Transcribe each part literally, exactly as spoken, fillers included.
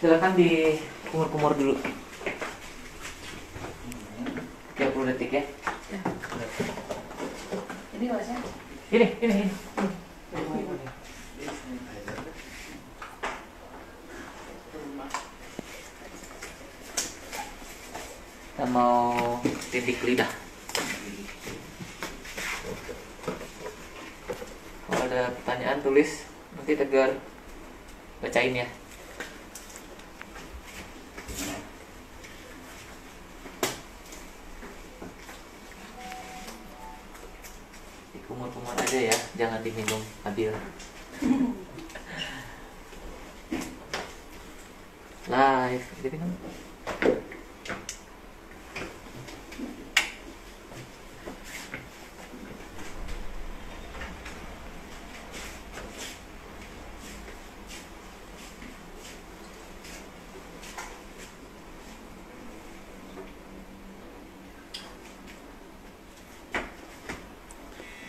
Silakan dikumur-kumur dulu tiga puluh detik ya. Ya. Ini masnya? Ini, ini, ini. Kita mau titik lidah. Kalau ada pertanyaan tulis, nanti Tegar bacain ya. Kumur-kumur aja ya, jangan diminum habil. Live, jadi kan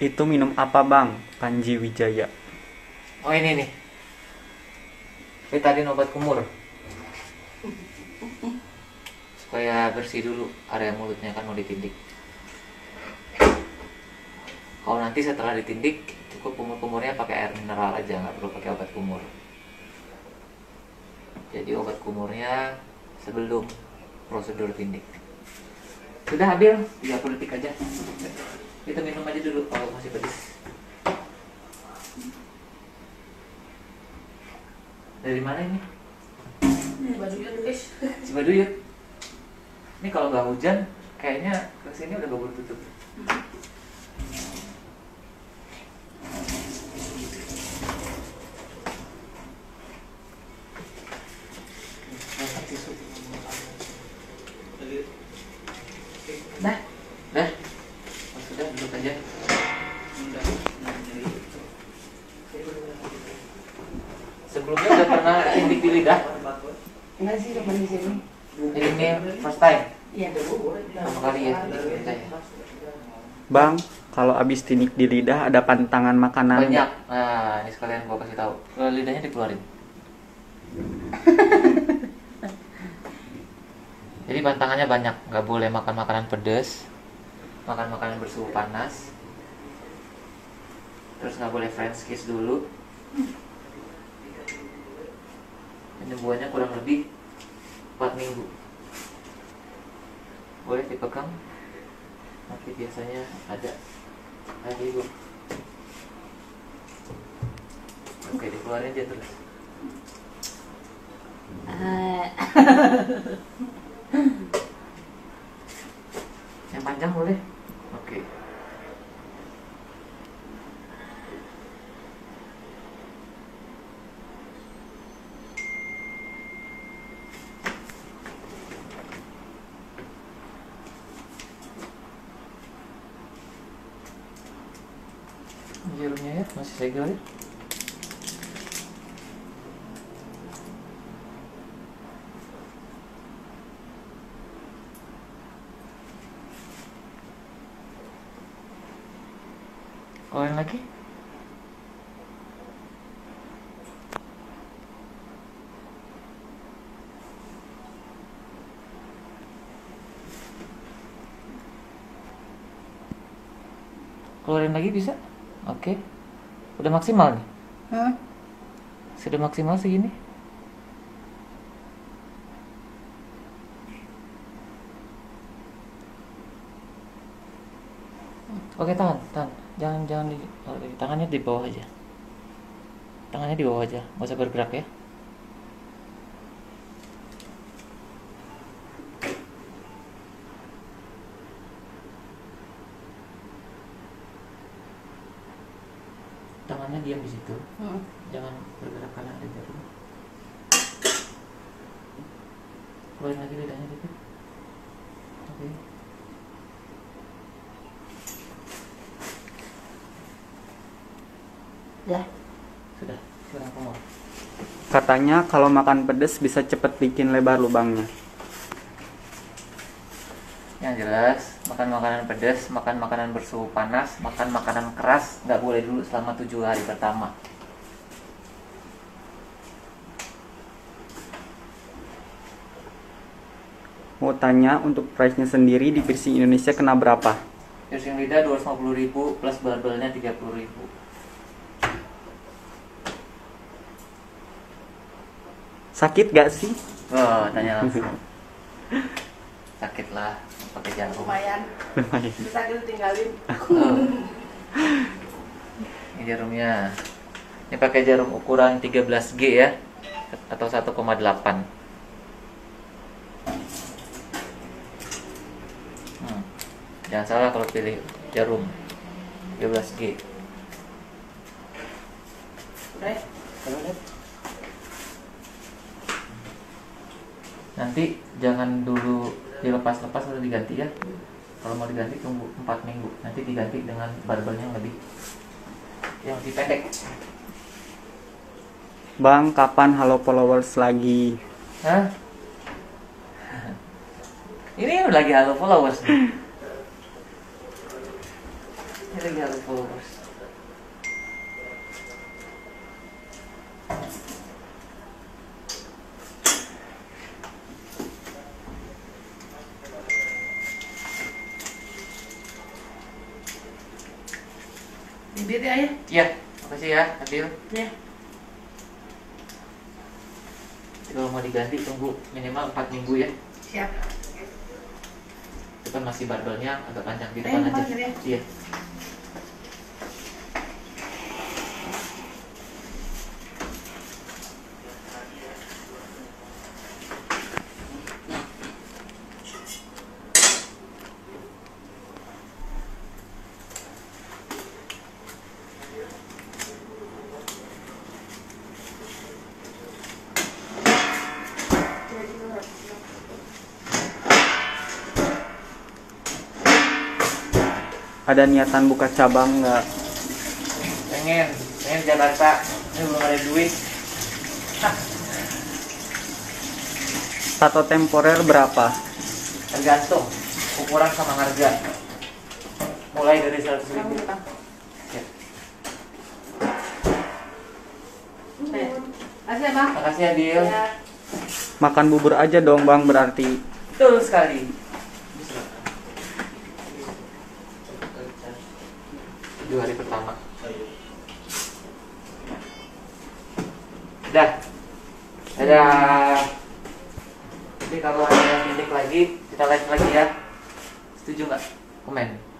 itu minum apa bang? Panji Wijaya. Oh ini nih. Ini tadi obat kumur. Supaya bersih dulu area mulutnya, kan mau ditindik. Kalau nanti setelah ditindik, cukup kumur-kumurnya pakai air mineral aja, nggak perlu pakai obat kumur. Jadi obat kumurnya sebelum prosedur tindik. Sudah habil, tiga puluh detik aja. Kita minum aja dulu kalau masih pedes. Dari mana ini? Cibaduyut. Cibaduyut. Ini kalau nggak hujan, kayaknya kesini udah keburu tutup. Nah, nah. Sudah, duduk aja. Sebelumnya udah pernah tindik di lidah? Enggak sih, cuma di sini. Ini first time? Iya. Pertama kali ya? Bang, kalau abis tindik di lidah ada pantangan makanan? Banyak. Nah, ini sekalian gua kasih tahu. Kalau lidahnya dikeluarin. Jadi pantangannya banyak. Nggak boleh makan makanan pedas, makan makanan bersuhu panas, terus nggak boleh French kiss dulu. Penyembuhannya kurang lebih empat minggu. Boleh dipegang, tapi biasanya ada lagi bu. Oke, dikeluarin aja terus. Yang panjang boleh. Oke. Okay. Jerumnya ya masih segel ya. Oh, yang lagi? Keluarin lagi bisa? Oke. Udah maksimal nih? Hah? Sudah maksimal segini? Oke, tahan, tahan. Jangan, jangan di, tangannya di bawah aja. Tangannya di bawah aja, nggak usah bergerak ya. Tangannya diam di situ, hmm. Jangan bergerak karena ada jarum. Keluarin lagi lidahnya dikit. Oke. Okay. Ya. Sudah, sudah kumur. Katanya kalau makan pedas bisa cepat bikin lebar lubangnya. Yang jelas, makan makanan pedas, makan makanan bersuhu panas, makan makanan keras nggak boleh dulu selama tujuh hari pertama. mau tanya untuk price-nya sendiri di piercing Indonesia kena berapa? Piercing lidah dua ratus lima puluh ribu plus barbelnya tiga puluh ribu. Sakit gak sih? Oh, tanya langsung. Sakit lah, pakai jarum. Lumayan. Lumayan. Bisa kita tinggalin. Oh. Ini jarumnya. Ini pakai jarum ukuran tiga belas G ya, atau satu koma delapan. Hmm. Jangan salah kalau pilih jarum tiga belas G. Udah, udah. Nanti jangan dulu dilepas-lepas atau diganti ya. Kalau mau diganti tunggu empat minggu. Nanti diganti dengan barbel yang lebih yang lebih pendek. Bang, kapan halo followers lagi? Hah? Ini lagi halo followers. Ini lagi halo followers. Bibit ya? Iya, makasih ya, Abil. Iya. Kalau mau diganti tunggu minimal empat minggu ya. Siap. Itu kan masih barbelnya agak panjang di depan aja. Iya. Ada niatan buka cabang nggak? Pengen, pengen Jakarta. Ini belum ada duit. Tato temporer berapa? Tergantung ukuran sama harga. Mulai dari seratus ribu. Makasih ya, Bang. Makasih ya, Dil. Ya. Makan bubur aja dong, Bang, berarti. Betul sekali. Dua hari pertama. Dah. Dadah. Jadi kalau ada titik lagi, kita live lagi ya. Setuju nggak? Komen.